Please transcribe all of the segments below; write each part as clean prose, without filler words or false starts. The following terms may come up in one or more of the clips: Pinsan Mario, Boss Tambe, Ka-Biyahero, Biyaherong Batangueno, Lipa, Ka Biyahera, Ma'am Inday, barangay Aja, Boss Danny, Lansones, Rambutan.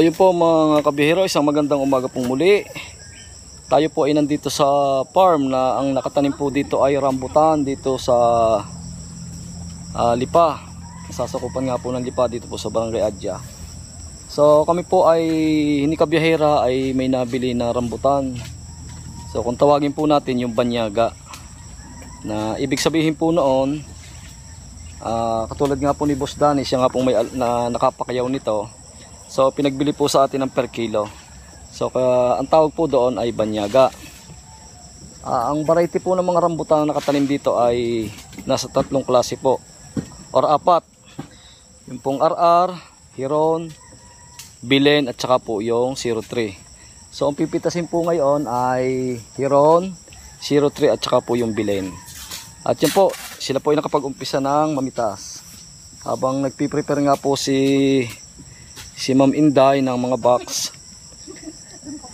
So ayun po mga kabiyahero, isang magandang umaga pong muli. Tayo po ay nandito sa farm na ang nakatanim po dito ay rambutan dito sa lipa. Sasakupan nga po ng lipa dito po sa barangay Aja. So kami po ay ni Ka Biyahera ay may nabili na rambutan. So kung tawagin po natin yung banyaga, na ibig sabihin po noon, katulad nga po ni Boss Danny, siya nga po may nakapakayaw nito. So pinagbili po sa atin ng per kilo. So ang tawag po doon ay banyaga. Ang variety po ng mga rambutan na nakatanim dito ay nasa tatlong klase po or apat. Yung pong RR, Hiron, Bilen at saka po yung 03. So ang pipitasin po ngayon ay Hiron, 03 at saka po yung Bilen. At yan po, sila po ay nakapag-umpisa ng mamitas. Habang nagpiprepare nga po si Ma'am Inday ng mga box,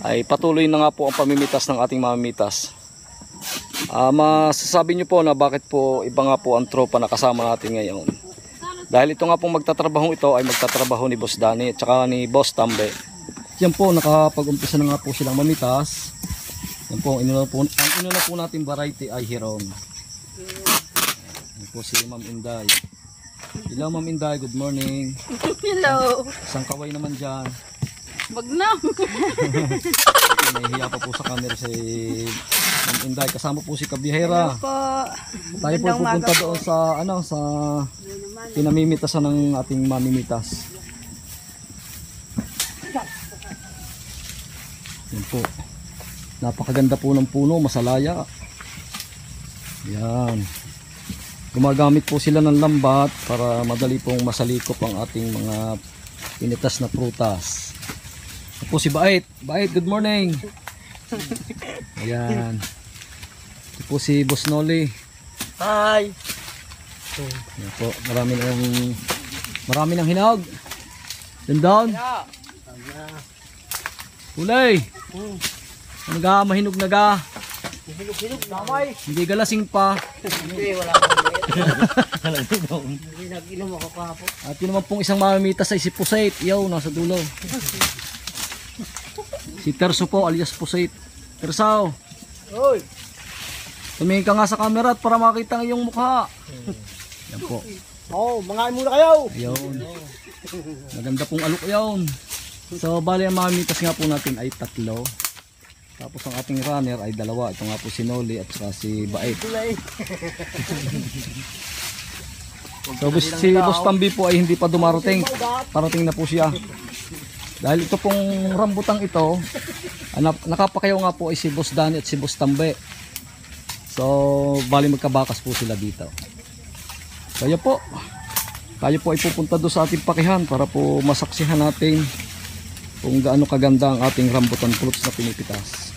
ay patuloy na nga po ang pamimitas ng ating mamimitas. Masasabi nyo po na bakit po iba nga po ang tropa na kasama natin ngayon. Dahil ito nga pong magtatrabaho ito ay magtatrabaho ni Boss Danny at saka ni Boss Tambe. Yan po, nakapag-umpisa na nga po silang mamitas. Yan po, ang inuna po natin variety ay Hiron. Yan po si Ma'am Inday. Hello Ma'am Inday, good morning. Hello. Isang kaway naman dyan. Bagnam. Nahihiya pa po sa camera si Ma'am Inday. Kasama po si Ka Biyahera. Tayo po pupunta doon sa, sa pinamimitasan ng ating mamimitas. Yan po. Napakaganda po ng puno, masalaya. Yan. Gumagamit po sila ng lambat para madali pong masalikop ang ating mga pinitas na prutas. Yan po si Bait. Bait, good morning. Ayan. Ito po si Boss Noli. Hi. Yan po. Marami ng hinog. Down down. Kulay. Naga, mahinog naga. Hinog-hinog, damay. Hindi galasing pa. Hindi, wala kang liit. Hindi nag-inom ako pa po. At yun naman pong isang mamimitas ay si Pusait. Yo, nasa dulo. Si Terso po, alias Pusait. Terso. Oy. Tumingin ka nga sa camera at para makita ng iyong mukha. Yan po. Oh, mangain muna kayo. Ayun. Maganda pong alok yun. So bali ang mamimitas nga po natin ay tatlo. Tapos ang ating runner ay dalawa. Ito nga po si Noli at saka si Bait. So si Boss Tambe po ay hindi pa dumarating. Parating na po siya. Dahil ito pong rambutang ito, nakapakayaw nga po ay si Boss Danny at si Boss Tambe. So bali magkabakas po sila dito. So yun po. Tayo po ay pupunta doon sa ating pakihan para po masaksihan natin kung gaano kaganda ang ating rambutan fruits na pinipitas.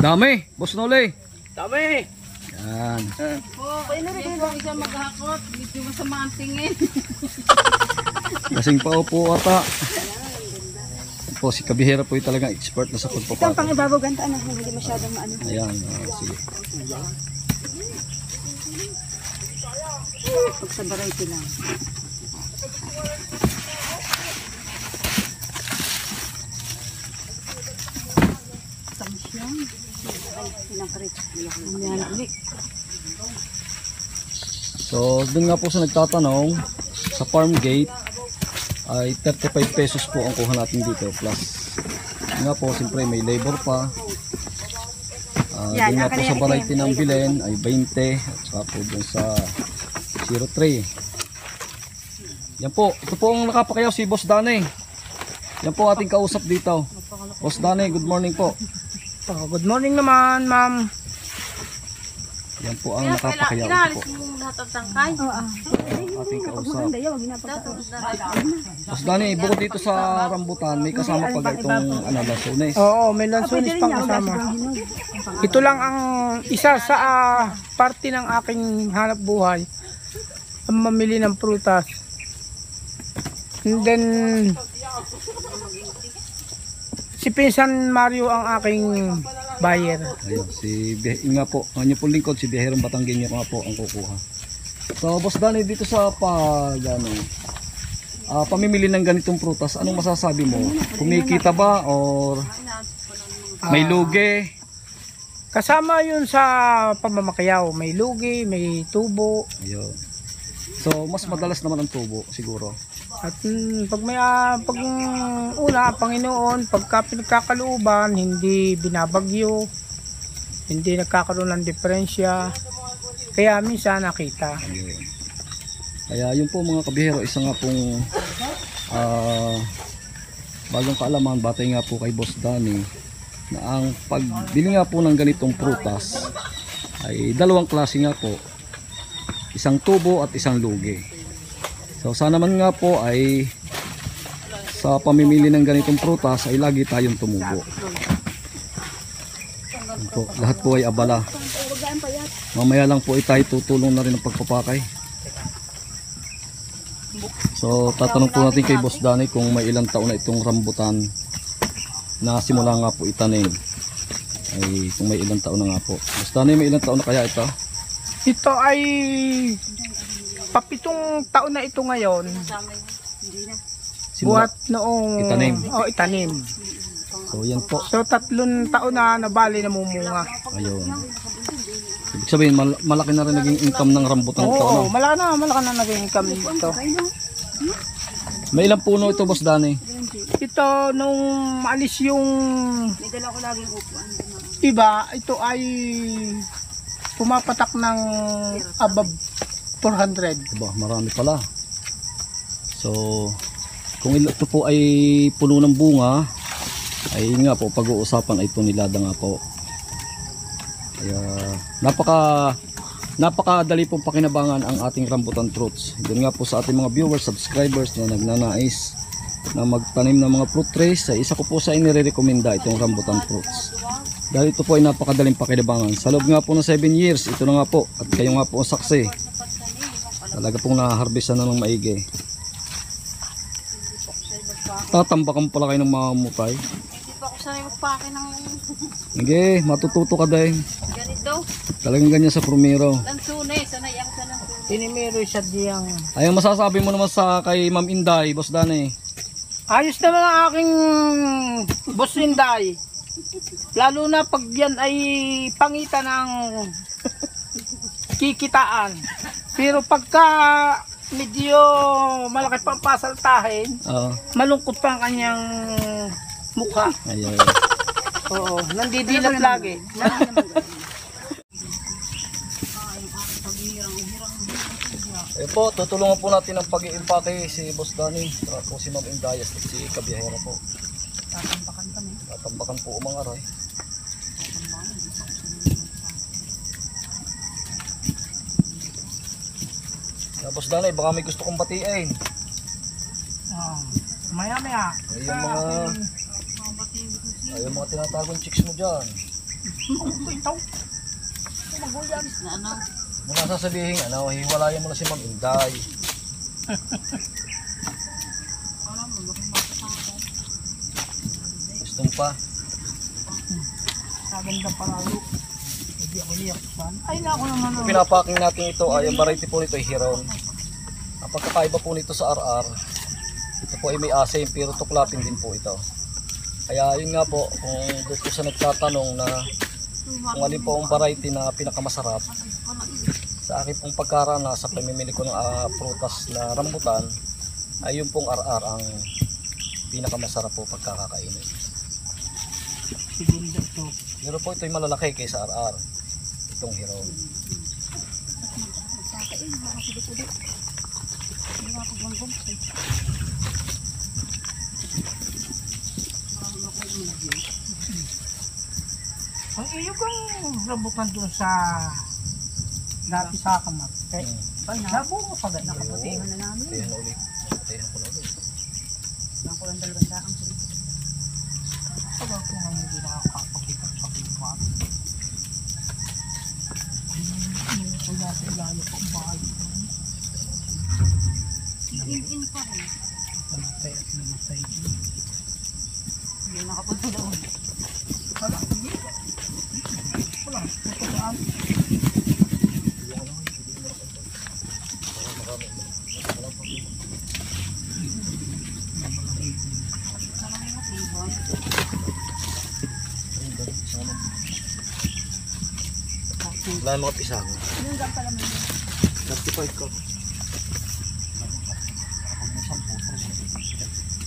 Dami, Boss Noli. Dami. Yan. Kasing pao po ata. Po si Ka Biyahera po talaga expert na sa pagpapakain. Ito ang pangibabagan taan, hindi masyadong maano. Ayan, sige. Pag sa variety lang. So dun nga po sa nagtatanong, sa farm gate ay 35 pesos po ang kuha natin dito plus nga po siyempre may labor pa. Dun nga po sa variety ng Bilen ay 20 at saka po dun sa 03. Yan po, ito po ang nakapakayaw si Boss Danny. Yan po ating kausap dito. Boss Danny, good morning po. Good morning naman, ma'am. Yan po ang nakapakayaw po. Ating kausap. Boss Danny, bukod dito sa rambutan, may kasama pa itong lansones. Oo, may lansones pang kasama. Ito lang ang isa sa parte ng aking hanap buhay. Ang mamili ng prutas. And then si Pinsan Mario ang aking buyer. Ayun, si nga po, ang inyo pong lingkod, si Biyaherong Batangueno nga po ang kukuha. So Boss Danny, dito sa pag pamimili ng ganitong prutas, anong masasabi mo? Kumikita ba or may lugi? Kasama yun sa pamamakayaw, may lugi, may tubo. Ayun. So mas madalas naman ang tubo siguro. At pag may pag una Panginoon, pagka pinagkakalooban, hindi binabagyo, hindi nagkakaroon ng diferensya. Kaya minsan nakita. Ayun. Kaya yun po mga kabiyahero, isa nga pong bagong kaalaman, batay nga po kay Boss Danny na ang pagbili nga po ng ganitong prutas ay dalawang klase nga po, isang tubo at isang lugi. So sana man nga po ay sa pamimili ng ganitong prutas ay lagi tayong tumubo. Po, lahat po ay abala. Mamaya lang po ay tayo tutulong na rin ng pagpapakay. So tatanong po natin kay Boss Danny kung may ilang taon na itong rambutan na simula nga po itanim. Ay kung may ilang taon na nga po. Boss Danny, may ilang taon na kaya ito? Ito ay papitong taon na ito ngayon. Buhat noong itanim. Oh, itanim. So yan po. So 3 taon na nabali namumunga. Ayun. Ibig sabihin, malaki na rin naging income ng rambutan ito. Oo, malaki na naging income nito. May ilang puno ito, Boss Danny? Ito, nung maalis yung iba, ito ay pumapatak ng above 400. Diba, marami pala. So, kung ito po ay puno ng bunga, ay nga po, pag-uusapan ay ito nilada nga po. Kaya, napakadali pong pakinabangan ang ating rambutan fruits. Doon nga po sa ating mga viewers, subscribers na nagnanais na magtanim ng mga fruit trees, isa ko po sa inirekomenda itong rambutan fruits. Dahil ito po ay napakadaling pakinabangan. Sa loob nga po ng 7 years, ito na nga po. At kayo nga po ang saksi. Talaga pong nahaharbisan na ng maigi. Tatambakan pala kayo ng mga mutay. Hindi pa ako sanay magpake ng... Hindi, matututo ka dahil. Ganito? Talagang ganyan sa promero. Lansunay, sanay ang sanansunay. Tinimero siya diyang. Ayun, masasabi mo naman sa kay Ma'am Inday, Boss Danny. Ayos naman ang aking Boss Inday. Lalo na pag yan ay pangitan ng kikitaan. Pero pagka medyo malaki pang pasaltahin, malungkot pa ang kanyang mukha. Ayun. Oo, nandidilap lagi. Eh po, tutulungan po natin ang pag-iimpake si Boss Danny, po si Ma'am Inday at si Ka Biyahera po. Tatambakan kami. Tatambakan po umangaray. Yeah, Boss Danny, baka may gusto kong batiin. Maya-maya. Ayun mga... Ay, yung mga tinatagong chicks mo dyan. Mga sasabihin, ano, hiwalayan mo na si Ma'am Inday. Gusto mo pa? Naganda paralo. Hindi ako liyak. Ay, na ako naman. Pinapaking natin ito. Ay, ang variety po nito ay hiron. Ang pagkakaiba po nito sa RR, ito po ay may asim, pero tuklapin din po ito. Kaya yun nga po, kung gusto sa nagtatanong na kung alin po ang variety na pinakamasarap, sa akin pong pagkarana sa pamimili ko ng prutas na rambutan, ay yung pong RR ang pinakamasarap po pagkakakainin. Pero po ito ay malalaki kaysa RR, itong hero. Ang iyo kong rambutan doon sa dati sa kamat. Nabuko pa ba? Nakapatihan na namin. Nakapatihan ulit. Nakapatihan ko na ulit. Nakulang talaga sa akin. Sabi ko nga hindi nakakapakita sa kipa. Ang nasa ilalo ko ang bahay. In pa rin. Namatay at namatay. Hindi nakapunta doon. Wala. Wala. Tutulaan. Lalo at isang. Yung gam pala mo. 35 ko.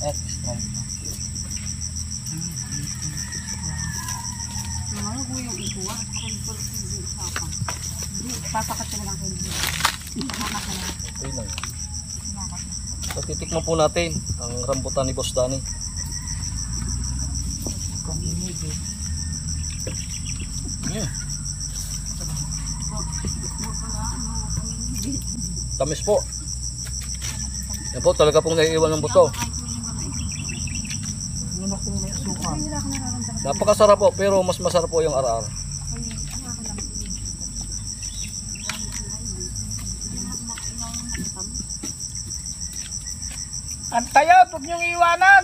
At strong. Ano ko yung ikuha? Kung papakat na lang kayo. Okay lang. So, titikman po natin ang rambutan ni Boss Danny. Tamis po. Yan po, talaga pong naiiwan ng buto. Napakasarap po, pero mas masarap po yung ara-ara. Antayo, huwag niyong iiwanan.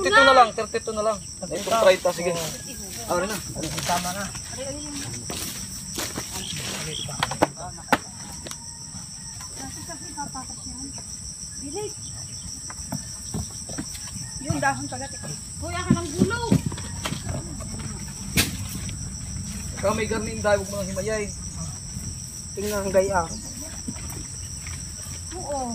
Ito na lang. Ito try ta, sige. Ari na. Tama na. Yung dahon tagatik. Kuya ka ng gulo. Ikaw may garning dahil huwag mo nang himayay. Tingnan ang gaya. Oo.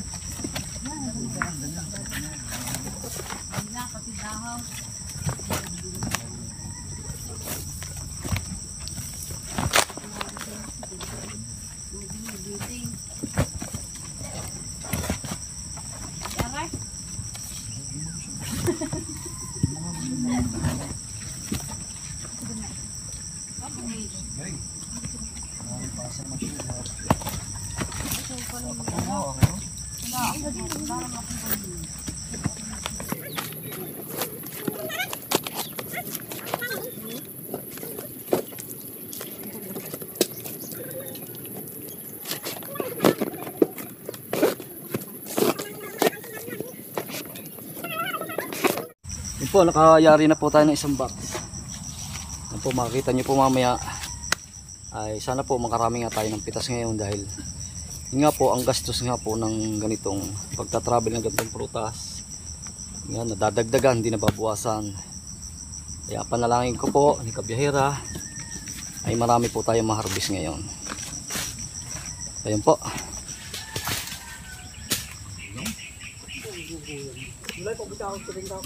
Po, nakayari na po tayo ng isang box. Yan po, makikita nyo po mamaya ay sana po makarami nga tayo ng pitas ngayon dahil yun nga po ang gastos nga po ng ganitong pagtatravel ng ganitong prutas yan, nadadagdagan, hindi nababawasan. Kaya panalangin ko po ni Ka Biyahera ay marami po tayo maharbis ngayon. Ayun po, wala po bitawang turing daw.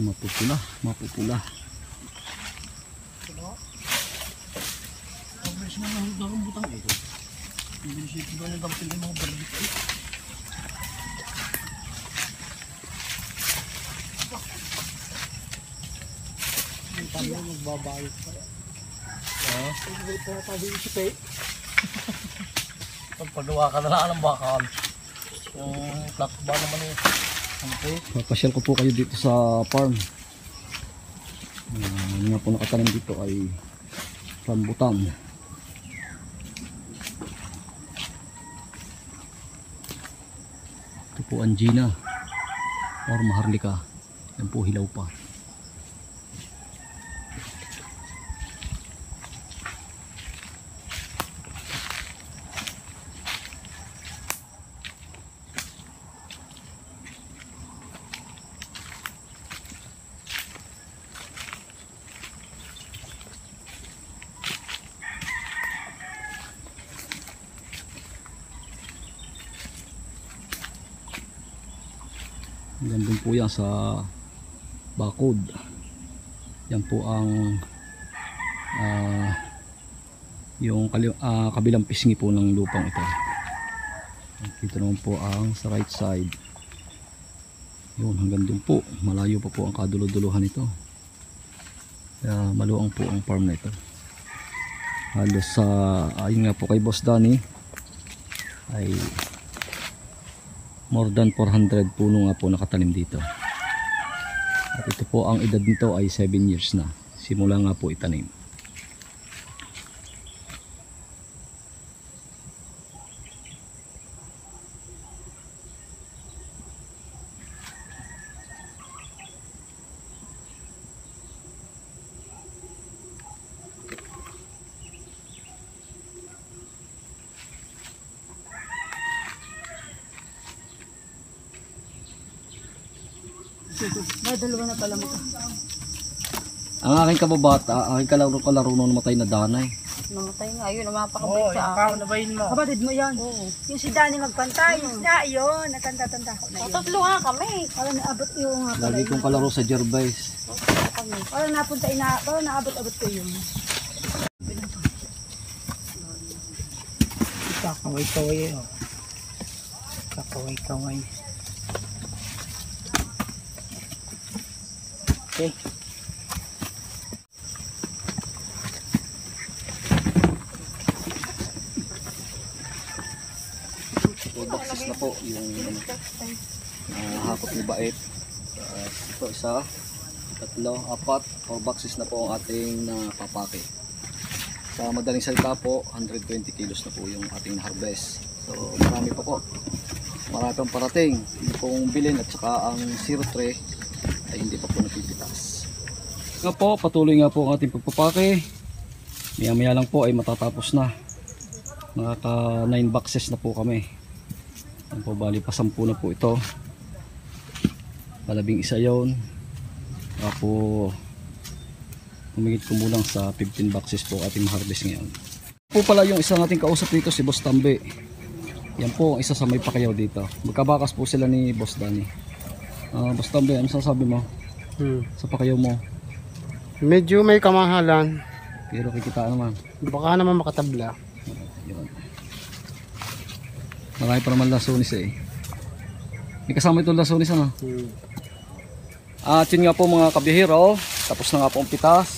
Mapupula. Ang Pagpagawa ka na lang ng bakal. Yung plakba naman eh. Okay. Papasyal ko po kayo dito sa farm. Yung nga po nakatanim dito ay rambutan. Ito po angina or maharlika. Yan po hilaw pa. Nandun po yan sa bakod. Yan po ang yung kabilang pisngi po ng lupang ito. Dito naman po ang sa right side. Yun, hanggang dun po. Malayo pa po ang kaduluduluhan ito. Maluang po ang farm na ito. Halos sa ayun nga po kay Boss Danny ay more than 400 puno nga po nakatanim dito. At ito po ang edad nito ay 7 years na. Simula nga po itanim. May dalawa na pala mata. Ang aking kababata, aking kalaro nung namatay na Danay. Namatay nga, ayun, napakabait sa akin. Oo, nabayin mo. Kapatid mo yan. Oo. Yung si Danay magpantay, yung sila, yun, natanda-tanda ko na yun. Tatlo nga kami. Parang naabot yung nga pala. Lagi kong kalaro sa Gervais. Parang napunta, parang naabot-abot ko yun. Kakaway-kaway yun. Kakaway-kaway. Okay. So, boxes na po yung hakot ni Bait. Ito isa, tatlo, apat, 4 boxes na po ang ating napapake. Sa madaling salita po, 120 kilos na po yung ating harvest. So marami pa po. Marami pang parating. Hindi pong bilhin at saka ang 03 ay hindi pa po napipitas. Nga po, patuloy nga po ang ating pagpapake. Maya-maya lang po ay matatapos na. Nakaka 9 boxes na po kami. Ang po bali pa 10 na po ito. Palabing isa yon. Ako humigit kumulang sa 15 boxes po ating harvest ngayon. Po pala yung isang ating kausap dito si Boss Tambe. Yan po ang isa sa may pakayaw dito. Magkabakas po sila ni Boss Danny. Boss Tambe, ano sasabi mo? Sa pakayaw mo? Medyo may kamahalan. Pero kikita naman. Baka naman makatabla. Yun. Marami pa naman lasunis eh. May kasama itong lasunis ano? At yun nga po mga kabiyahero. Tapos na nga po ang pitas.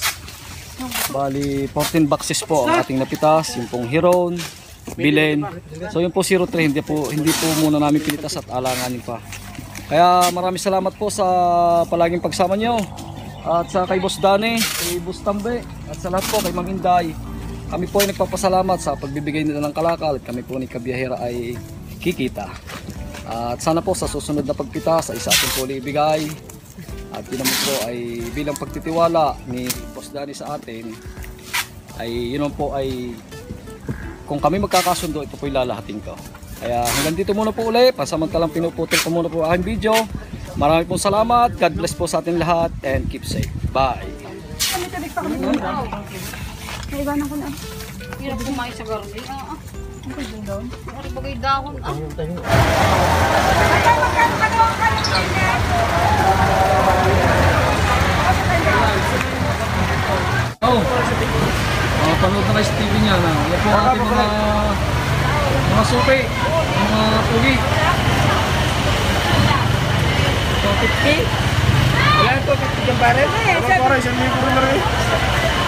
Bali 14 boxes po ang ating napitas. Yung pong hiron, bilin. So yung po 03 hindi po muna namin pinitas at alanganin pa. Kaya maraming salamat po sa palaging pagsama nyo. At sa kay Boss Danny, kay Boss Tambe, at sa lahat po kay Ma'am Inday. Kami po ay nagpapasalamat sa pagbibigay nila ng kalakal. Kami po ni Ka Biyahera ay kikita. At sana po sa susunod na pagpitas ay sa ating po ibigay. At yun naman po ay bilang pagtitiwala ni Boss Danny sa atin. Ay yun po ay kung kami magkakasundo, ito po ilalahatin ko. Kaya hanggang dito muna po ulit, pasamantalang pinuputol ko muna po ang video. Marami pong salamat, God bless po sa ating lahat, and keep safe. Bye! Kami pa kami doon. Naibanan ko na. Hirap kumain sa garden. Ang pwede doon. Ano ba kayo dahon? Panood na kayo sa TV niya. Yan po ang ating mga supe, mga pugi. Ito 50? Wala ito, 50 yung baril. Wala ko rin, siya may puro na rin.